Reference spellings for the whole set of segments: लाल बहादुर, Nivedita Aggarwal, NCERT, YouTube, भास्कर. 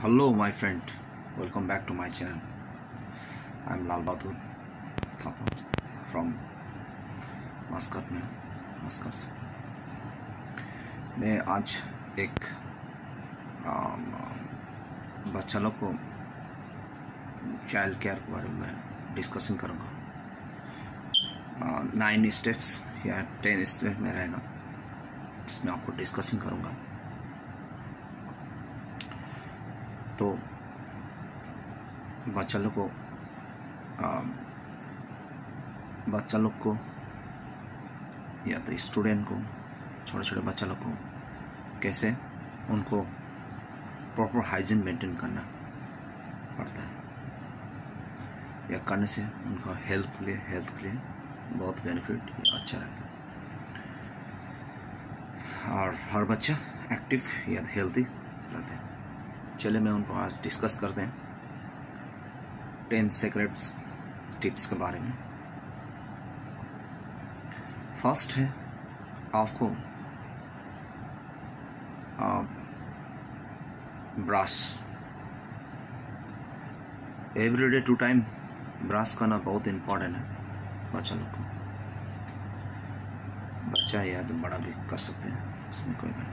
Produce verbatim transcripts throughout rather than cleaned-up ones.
Hello my friend, welcome back to my channel. I am लाल बहादुर from भास्कर में भास्कर से। मैं आज एक बच्चा लोग को चाइल्ड केयर के बारे में डिस्कशन करूँगा। नाइन स्टेप्स या टेन स्टेप में रहेगा, इसमें आपको डिस्कशन करूँगा। तो बच्चा लोग को बच्चा लोग को या तो स्टूडेंट को, छोटे छोटे बच्चा लोग को कैसे उनको प्रॉपर हाइजीन मेंटेन करना पड़ता है, या करने से उनका हेल्थ के लिए हेल्थ के लिए बहुत बेनिफिट अच्छा रहता है और हर बच्चा एक्टिव या हेल्थी रहता है। चलिए मैं उनको आज डिस्कस करते हैं टेन सीक्रेट्स टिप्स के बारे में। फर्स्ट है आपको आप brush everyday two time brush करना बहुत इम्पोर्टेंट है बच्चा लोग को। बच्चा या तो बड़ा भी कर सकते हैं, इसमें कोई नहीं।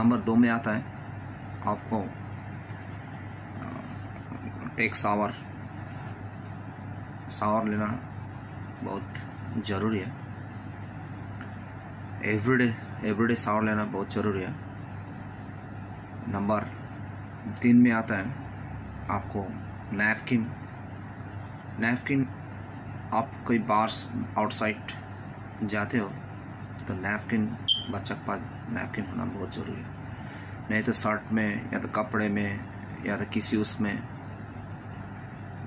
नंबर दो में आता है आपको एक सावर सावर लेना बहुत ज़रूरी है। एवरीडे एवरीडे सावर लेना बहुत ज़रूरी है। नंबर तीन में आता है आपको नैपकिन नैपकिन आप कोई बाहर आउटसाइड जाते हो तो नैपकिन बच्चे के पास नैपकिन होना बहुत ज़रूरी है। नहीं तो शर्ट में या तो कपड़े में या तो किसी उसमें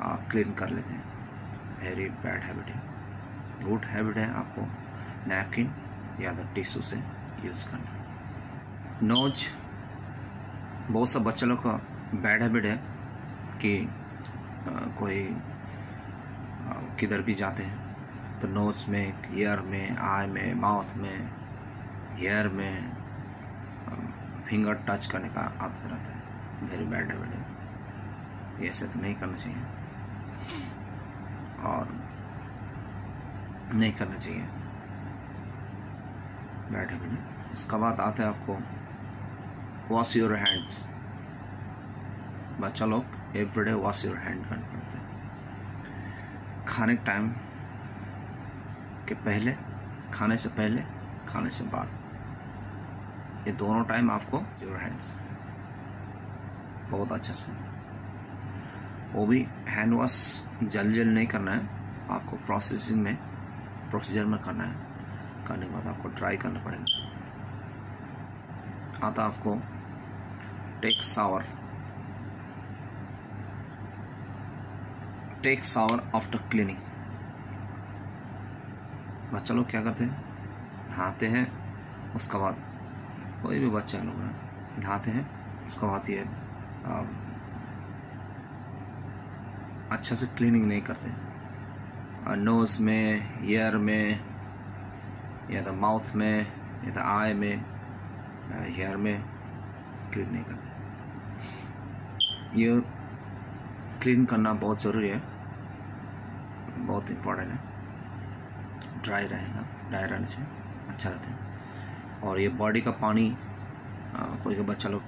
आप क्लीन कर लेते हैं। वेरी बैड हैबिट है, गुड हैबिट है आपको नैपकिन या तो टिश्यू से यूज़ करना। नोज, बहुत सा बच्चे लोग का बैड हैबिट है कि आ, कोई किधर भी जाते हैं तो नोज में, ईयर में, आई में, माउथ में, हेयर में फिंगर टच करने का आदत रहता है। वेरी बैड हैबिट है, ये सब नहीं करना चाहिए और नहीं करना चाहिए, बैड हैबिट है। उसके बाद आता है आपको वॉश योर हैंड्स। बच्चा लोग एवरीडे वॉश योर हैंड करना पड़ता है। खाने के टाइम के पहले, खाने से पहले, खाने से बाद, ये दोनों टाइम आपको योर हैंड्स बहुत अच्छा से, वो भी हैंड वॉश जल जल नहीं करना है, आपको प्रोसेसिंग में प्रोसीजर में करना है। करने के बाद आपको ड्राई करना पड़ेगा। आता आपको take shower take shower after cleaning. बच्चा लोग क्या करते हैं, नहाते हैं, उसके बाद कोई भी बच्चा लोग नहाते हैं, उसको आती है अच्छा से क्लीनिंग नहीं करते। नोज में, ईयर में, या तो माउथ में, या तो आई में, हेयर में क्लीन नहीं करते। ये क्लीन करना बहुत ज़रूरी है, बहुत इम्पोर्टेंट है। ड्राई रहेगा, ड्राई रहने से अच्छा रहता है। और ये बॉडी का पानी, आ, कोई का बच्चा लोग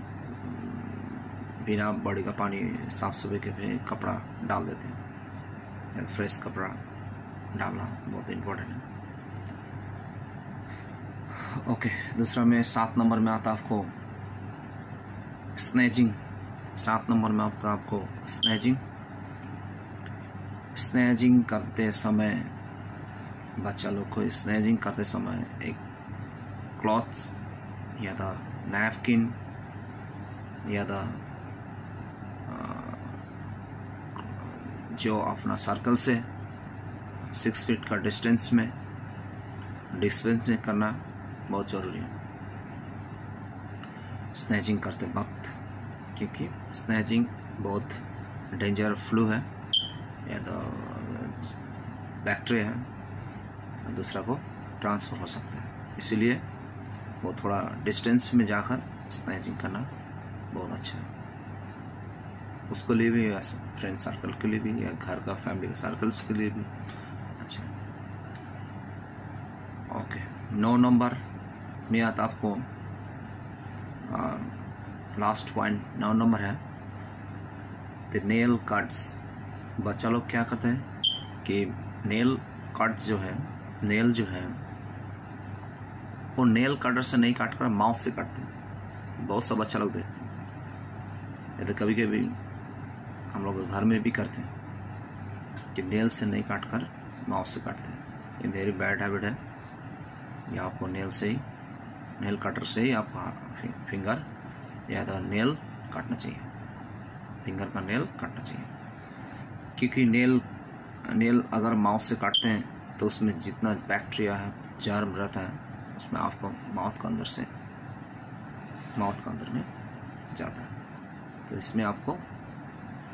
बिना बॉडी का पानी साफ सुथरे के भी कपड़ा डाल देते हैं, या फ्रेश कपड़ा डालना बहुत इम्पोर्टेंट है। ओके, दूसरा में सात नंबर में आता आपको स्नैचिंग। सात नंबर में आता आपको स्नैचिंग। स्नैचिंग करते समय बच्चा लोग को स्नैचिंग करते समय एक क्लॉथ या तो नैपकिन या तो जो अपना सर्कल से सिक्स फीट का डिस्टेंस में डिस्टेंस में करना बहुत ज़रूरी है स्नैचिंग करते वक्त, क्योंकि स्नैचिंग बहुत डेंजर फ्लू है या तो बैक्टीरिया है, दूसरा को ट्रांसफ़र हो सकता है। इसीलिए वो थोड़ा डिस्टेंस में जाकर स्नैचिंग करना बहुत अच्छा है। उसके लिए भी या फ्रेंड सर्कल के लिए भी या घर का फैमिली का सर्कल्स के लिए भी। अच्छा ओके, नौ नंबर में आता आपको लास्ट पॉइंट नौ नंबर है द नेल कट्स। बच्चा लोग क्या करते हैं कि नेल कट जो है नेल जो है वो नेल कटर से नहीं काट कर माउथ से काटते हैं। बहुत सा बच्चा लोग देखते हैं, या तो कभी कभी हम लोग घर में भी करते हैं कि नेल से नहीं काट कर माउथ से काटते हैं। ये वेरी बैड हैबिट है। ये आपको नेल से ही नेल कटर से ही आपका फिंगर या तो नेल काटना चाहिए, फिंगर का नेल काटना चाहिए, क्योंकि नेल नेल अगर माउथ से काटते हैं तो उसमें जितना बैक्टीरिया है जर्म रहता है उसमें आपको माउथ के अंदर से माउथ के अंदर में जाता है, तो इसमें आपको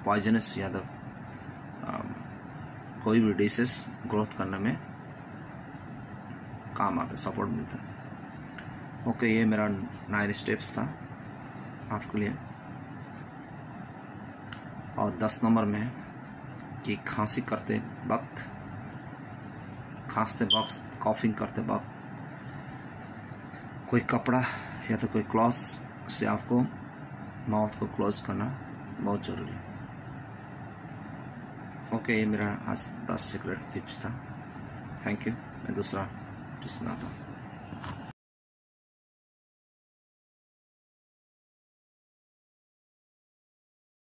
पॉइजनस या तो कोई भी डिसेस ग्रोथ करने में काम आता है, सपोर्ट मिलता है। ओके, ये मेरा नाइन स्टेप्स था आपके लिए। और दस नंबर में कि खांसी करते वक्त, खांसते वक्त, कॉफिंग करते वक्त कोई कपड़ा या तो कोई क्लॉथ से आपको माउथ को क्लोज करना बहुत ज़रूरी है। ओके, ये मेरा आज दस सीक्रेट टिप्स था। Thank you. मैं दूसरा टिप्स बनाता हूँ।